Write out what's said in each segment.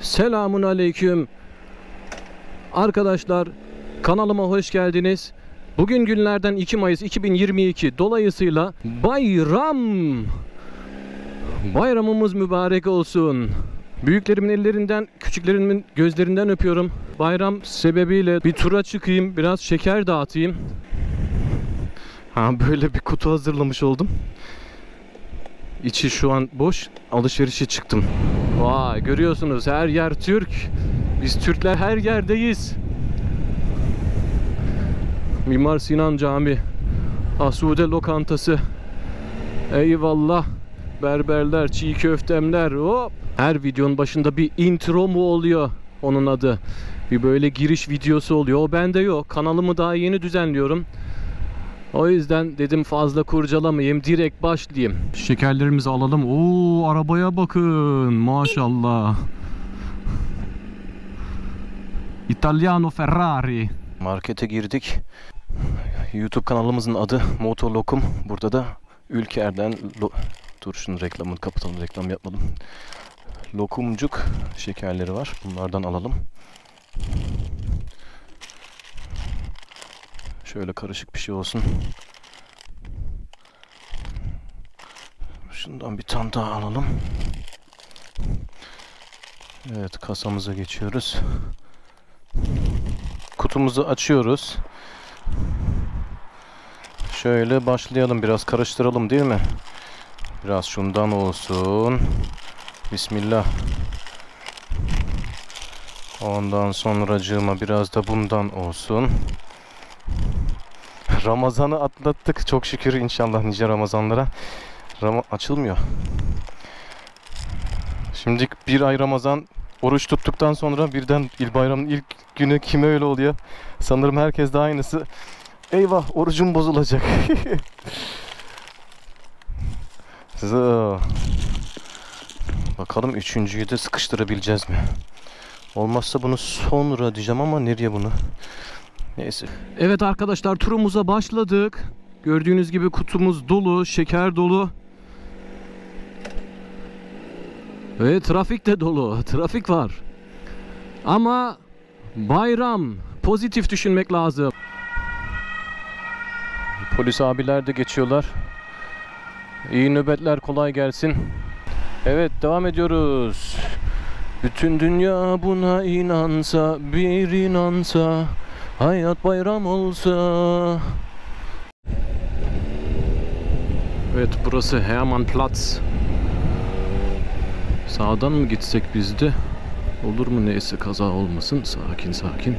Selamun aleyküm. Arkadaşlar, kanalıma hoş geldiniz. Bugün günlerden 2 Mayıs 2022. Dolayısıyla bayramımız mübarek olsun. Büyüklerimin ellerinden, küçüklerimin gözlerinden öpüyorum. Bayram sebebiyle bir tura çıkayım, biraz şeker dağıtayım. Ha, böyle bir kutu hazırlamış oldum. İçi şu an boş. Alışverişe çıktım. Vay, görüyorsunuz her yer Türk. Biz Türkler her yerdeyiz. Mimar Sinan Camii, Asude Lokantası. Eyvallah. Berberler, çiğ köftemler. Hop. Her videonun başında bir intro mu oluyor onun adı? Bir böyle giriş videosu oluyor. O bende yok. Kanalımı daha yeni düzenliyorum. O yüzden dedim fazla kurcalamayayım, direkt başlayayım. Şekerlerimizi alalım. Oo, arabaya bakın. Maşallah. Italiano Ferrari. Markete girdik. YouTube kanalımızın adı Moto Lokum. Burada da ülkelerden dur şunun reklamını kapatalım, reklam yapmadım. Lokumcuk şekerleri var. Bunlardan alalım. Şöyle karışık bir şey olsun. Şundan bir tane daha alalım. Evet, kasamıza geçiyoruz. Kutumuzu açıyoruz. Şöyle başlayalım, biraz karıştıralım değil mi? Biraz şundan olsun. Bismillah. Ondan sonracığıma biraz da bundan olsun. Ramazan'ı atlattık. Çok şükür inşallah nice Ramazanlara. Açılmıyor. Şimdi bir ay Ramazan oruç tuttuktan sonra birden bayramın ilk günü kime öyle oluyor? Sanırım herkes de aynısı. Eyvah, orucum bozulacak. Bakalım üçüncüyü de sıkıştırabileceğiz mi? Olmazsa bunu sonra diyeceğim ama nereye bunu? Neyse. Evet arkadaşlar, turumuza başladık. Gördüğünüz gibi kutumuz dolu, şeker dolu. Ve trafik de dolu. Trafik var. Ama bayram, pozitif düşünmek lazım. Polis abiler de geçiyorlar. İyi nöbetler, kolay gelsin. Evet, devam ediyoruz. Bütün dünya buna inansa, bir inansa, hayat bayram olsa. Evet, burası Hermann Platz. Sağdan mı gitsek biz de? Olur mu? Neyse, kaza olmasın. Sakin sakin.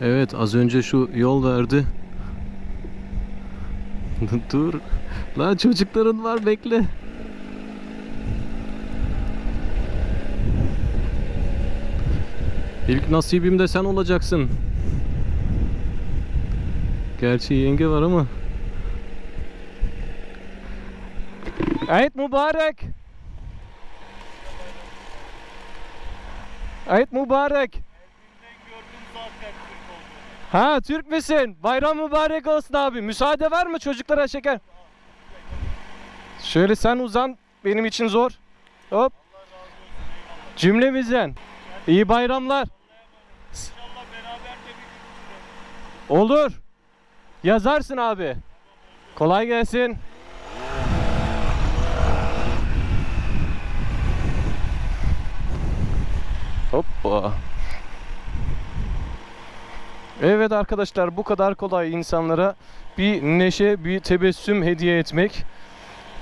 Evet, az önce şu yol verdi. Dur. Lan, çocukların var, bekle. İlk nasibim de sen olacaksın. Gerçi yenge var ama. Eid mübarek. Eid mübarek. Ha, Türk müsün? Bayram mübarek olsun abi. Müsaade var mı çocuklara şeker? Şöyle sen uzan, benim için zor. Hop. Cümlemizden. İyi bayramlar. İnşallah beraber de bir gün olur. Yazarsın abi. Kolay gelsin. Hoppa. Evet arkadaşlar, bu kadar kolay insanlara bir neşe, bir tebessüm hediye etmek.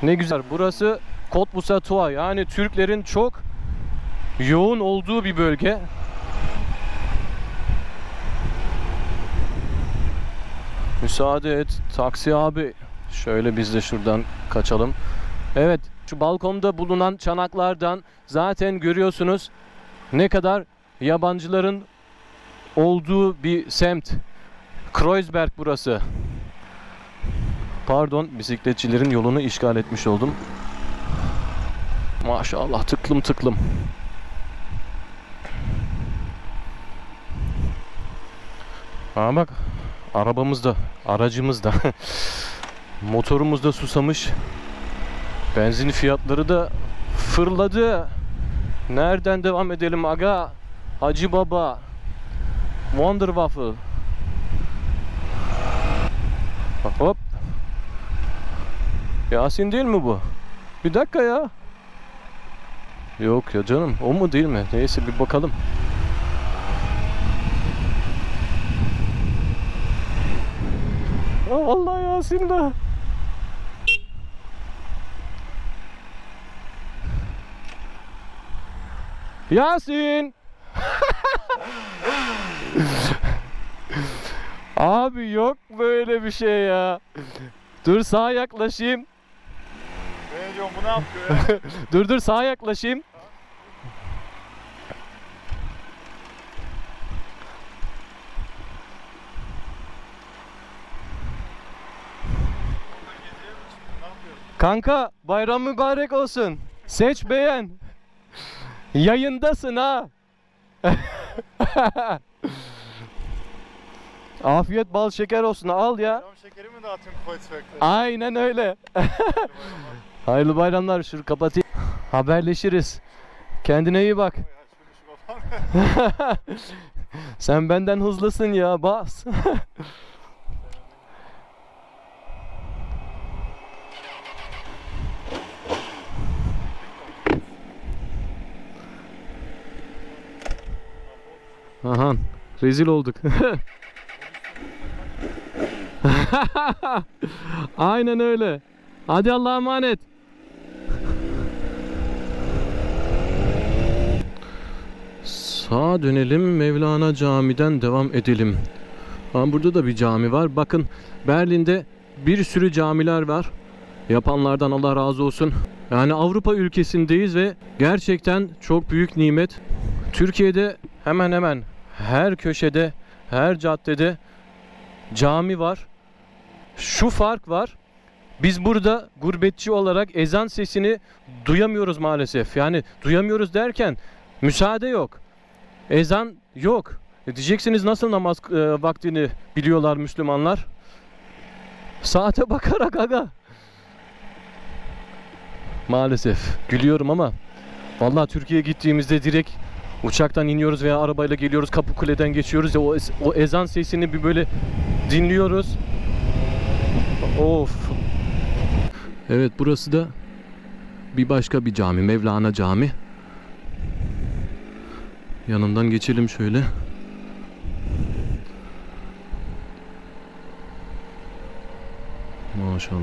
Ne güzel. Burası Cottbus'a Tua, yani Türklerin çok yoğun olduğu bir bölge. Müsaade et taksi abi. Şöyle biz de şuradan kaçalım. Evet, şu balkonda bulunan çanaklardan zaten görüyorsunuz ne kadar yabancıların olduğu bir semt. Kreuzberg burası. Pardon, bisikletçilerin yolunu işgal etmiş oldum. Maşallah, tıklım tıklım. Aa bak, arabamızda, aracımızda, motorumuzda susamış. Benzin fiyatları da fırladı. Nereden devam edelim aga? Hacı Baba, Wonderwaffle. Hop. Yasin değil mi bu? Bir dakika ya. Yok ya canım, o mu değil mi? Neyse bir bakalım. Allah Yasin da. Yasin. Abi yok böyle bir şey ya. Dur sağa yaklaşayım. Ne diyorsun, bu ne yapıyor ya? dur sağa yaklaşayım. Kanka bayram mübarek olsun. Seç beğen. Yayındasın ha. Afiyet bal şeker olsun, al ya. Bayram şekeri mi dağıtın Kreuzberg'de? Aynen öyle. Hayırlı bayramlar, şunu kapatayım. Haberleşiriz. Kendine iyi bak. Sen benden hızlısın ya, bas. Ahan, rezil olduk. Aynen öyle. Hadi Allah'a emanet. Sağa dönelim, Mevlana Camii'den devam edelim. Ama burada da bir cami var. Bakın Berlin'de bir sürü camiler var. Yapanlardan Allah razı olsun. Yani Avrupa ülkesindeyiz ve gerçekten çok büyük nimet. Türkiye'de hemen hemen her köşede, her caddede cami var. Şu fark var. Biz burada gurbetçi olarak ezan sesini duyamıyoruz maalesef. Yani duyamıyoruz derken müsaade yok. Ezan yok. Diyeceksiniz nasıl namaz vaktini biliyorlar Müslümanlar? Saate bakarak aga. Maalesef. Gülüyorum ama vallahi Türkiye'ye gittiğimizde direkt uçaktan iniyoruz veya arabayla geliyoruz, Kapıkule'den geçiyoruz ya, o ezan sesini bir böyle dinliyoruz. Of. Evet, burası da bir başka bir cami, Mevlana Camii. Yanından geçelim şöyle. Maşallah.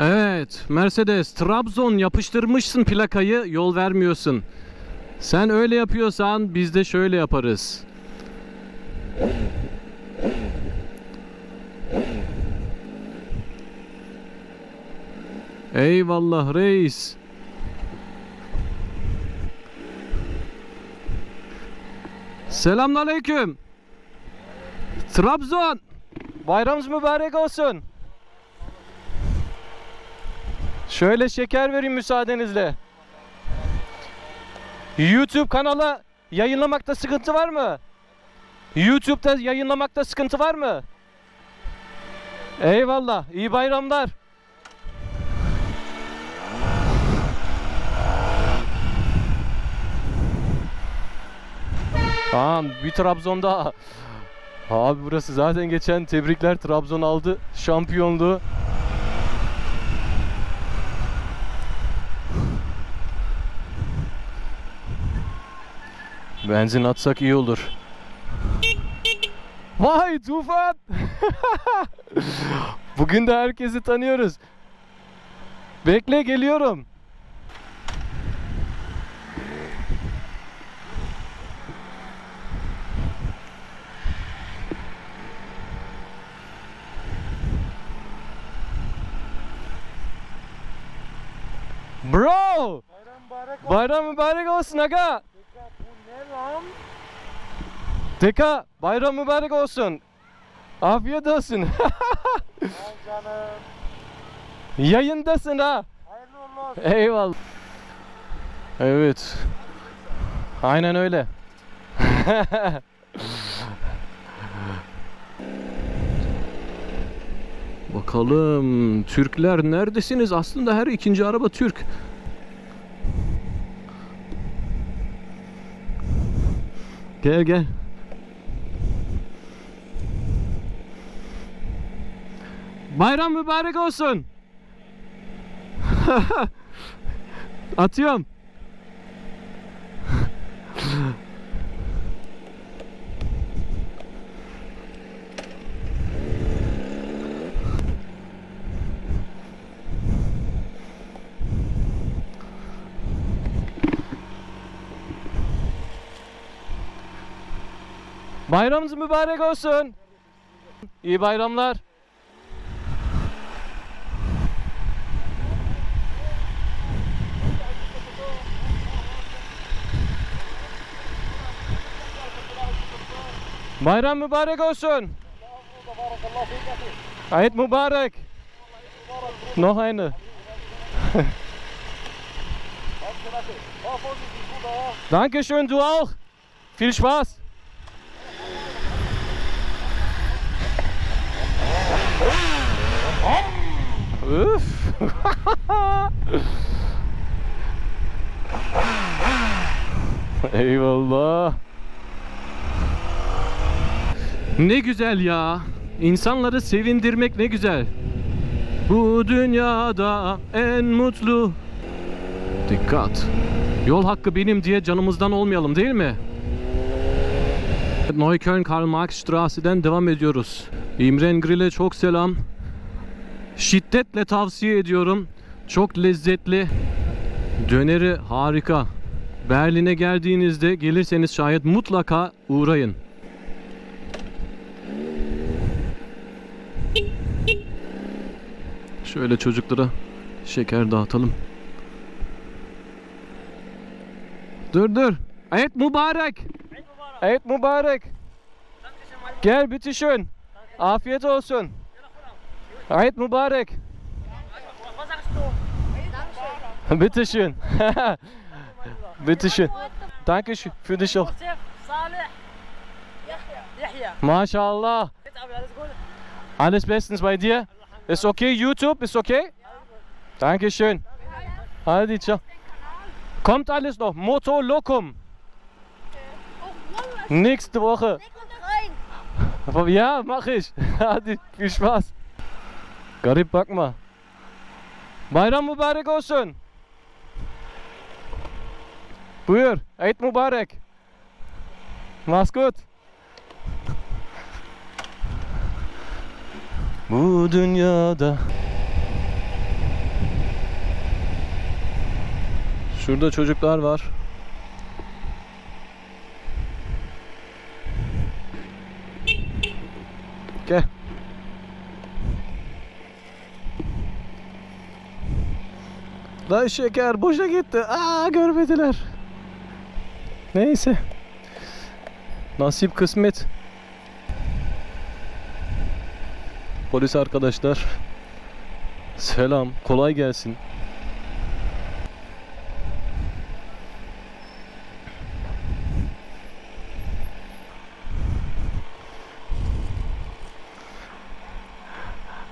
Evet, Mercedes, Trabzon, yapıştırmışsın plakayı, yol vermiyorsun. Sen öyle yapıyorsan biz de şöyle yaparız. Eyvallah reis. Selamünaleyküm. Trabzon. Bayramınız mübarek olsun. Şöyle şeker vereyim müsaadenizle. YouTube kanala yayınlamakta sıkıntı var mı? YouTube'da yayınlamakta sıkıntı var mı? Eyvallah, iyi bayramlar. Aa, bir Trabzon daha. Abi burası zaten geçen tebrikler, Trabzon aldı şampiyonluğu. Benzin atsak iyi olur. Vay Tufan! Bugün de herkesi tanıyoruz. Bekle geliyorum. Bro! Bayram mübarek olsun aga! Deka, bayram mübarek olsun. Afiyet olsun. Canım. Yayındasın ha. Hayırlı olsun. Eyvallah. Evet. Aynen öyle. Bakalım Türkler neredesiniz? Aslında her ikinci araba Türk. Gel gel. Bayram mübarek olsun. Atıyorum. Bayramınız mübarek olsun. İyi bayramlar. Bayram mübarek olsun. Ayet mübarek. Noch eine. Dankeschön, du auch. Viel Spaß. Üff. Eyvallah. Ne güzel ya. İnsanları sevindirmek ne güzel. Bu dünyada en mutlu. Dikkat. Yol hakkı benim diye canımızdan olmayalım, değil mi? Neukölln Karl Marx Strasse'den devam ediyoruz. İmren Grill'e çok selam. Şiddetle tavsiye ediyorum. Çok lezzetli. Döneri harika. Berlin'e geldiğinizde, gelirseniz şayet, mutlaka uğrayın. Şöyle çocuklara şeker dağıtalım. Dur dur. Ayet mübarek. Ayet mübarek. Gel bitişin. Afiyet olsun. Ayet mübarek. Bitte schön. Bitte schön. Danke schön für dich auch. Maşallah. Alles bestens bei dir? Ist okay, YouTube? Ist okay? Danke schön. Hadi, ciao. Kommt alles noch. Moto Lokum. Nächste Woche. Ja, mach ich. Hadi, viel Spaß. Garip bakma. Bayram mübarek olsun. Buyur. Eid mübarek. Mach's gut. Bu dünyada. Şurada çocuklar var. Gel. Lan şeker boşa gitti. Aa, görmediler. Neyse. Nasip kısmet. Polis arkadaşlar. Selam. Kolay gelsin.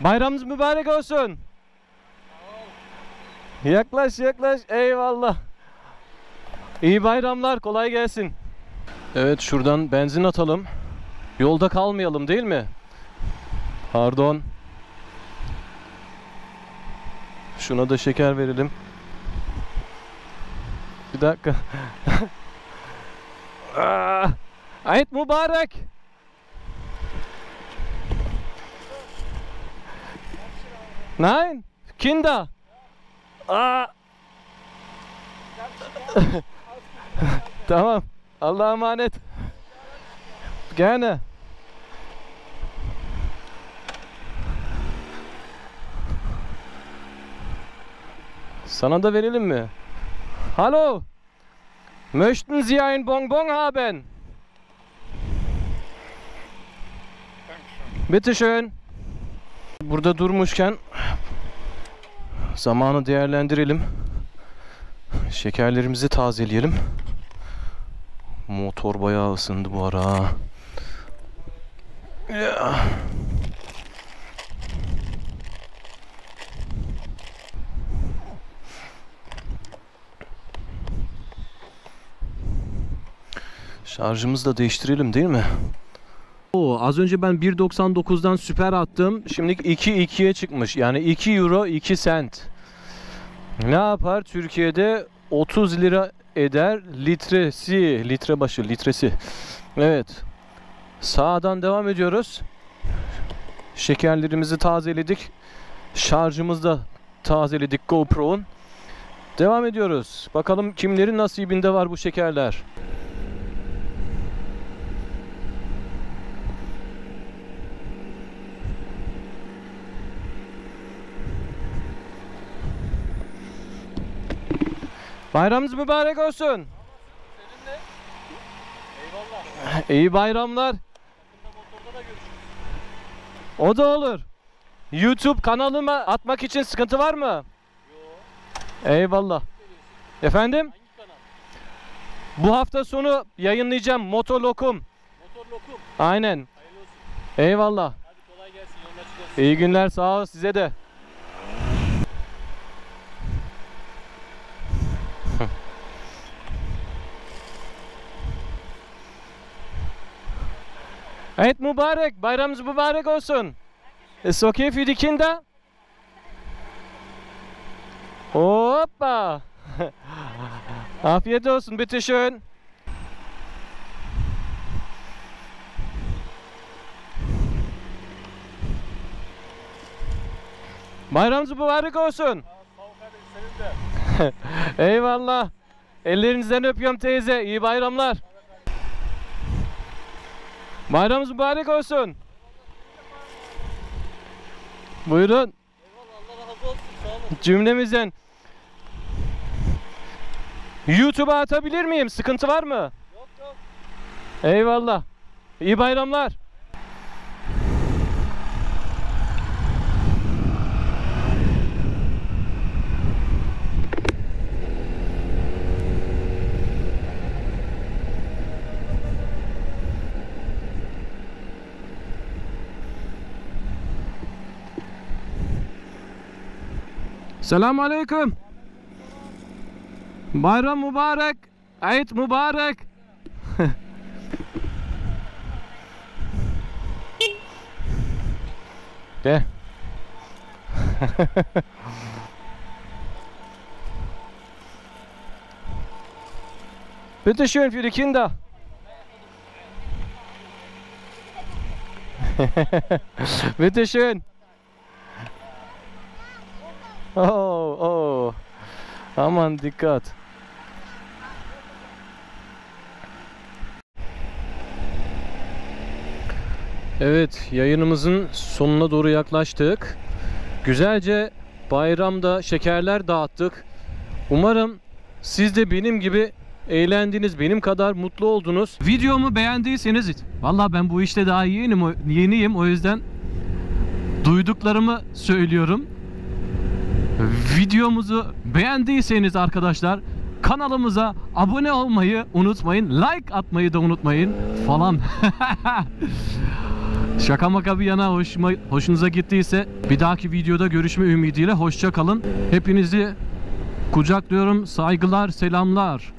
Bayramınız mübarek olsun. Yaklaş yaklaş, eyvallah. İyi bayramlar, kolay gelsin. Evet, şuradan benzin atalım. Yolda kalmayalım, değil mi? Pardon. Şuna da şeker verelim. Bir dakika. Ayet mübarek. Nein, Kinder. Tamam. Allah'a emanet. Gerne. Sana da verelim mi? Hallo. Möchten Sie ein Bonbon haben? Bitte schön. Burada durmuşken zamanı değerlendirelim. Şekerlerimizi tazeleyelim. Motor bayağı ısındı bu ara. Şarjımızı da değiştirelim değil mi? Oo, az önce ben 1.99'dan süper attım. Şimdi 2.2'ye çıkmış. Yani 2 euro 2 sent. Ne yapar? Türkiye'de 30 lira eder litresi. Litre başı litresi. Evet. Sağdan devam ediyoruz. Şekerlerimizi tazeledik. Şarjımızı da tazeledik GoPro'nun. Devam ediyoruz. Bakalım kimlerin nasibinde var bu şekerler. Bayramınız mübarek olsun. Senin de. Eyvallah. İyi bayramlar. O da olur. YouTube kanalıma atmak için sıkıntı var mı? Yok. Eyvallah. Efendim? Bu hafta sonu yayınlayacağım Moto Lokum. Moto Lokum. Aynen. Hayırlı olsun. Eyvallah. Hadi kolay gelsin. İyi günler, sağ ol size de. Evet, mübarek. Bayramınız mübarek olsun. It's okay für die Kinder? Hoppa. Afiyet olsun. Bitte schön. Bayramınız mübarek olsun. Eyvallah. Ellerinizden öpüyorum teyze. İyi bayramlar. Bayramınız mübarek olsun. Buyurun. Eyvallah, Allah razı olsun, sağ olun. Cümlemizden. YouTube'a atabilir miyim? Sıkıntı var mı? Yok yok. Eyvallah. İyi bayramlar. Selamun Aleyküm. Bayram mübarek. Eid mübarek. De. Bitte schön für die Kinder. Bitte schön. Oo. Aman dikkat. Evet, yayınımızın sonuna doğru yaklaştık. Güzelce bayramda şekerler dağıttık. Umarım siz de benim gibi eğlendiniz, benim kadar mutlu oldunuz. Videomu beğendiyseniz, vallahi ben bu işte daha yeniyim, o yüzden duyduklarımı söylüyorum. Videomuzu beğendiyseniz arkadaşlar, kanalımıza abone olmayı unutmayın. Like atmayı da unutmayın falan. Şaka maka bir yana, hoşunuza gittiyse bir dahaki videoda görüşme ümidiyle hoşça kalın. Hepinizi kucaklıyorum. Saygılar, selamlar.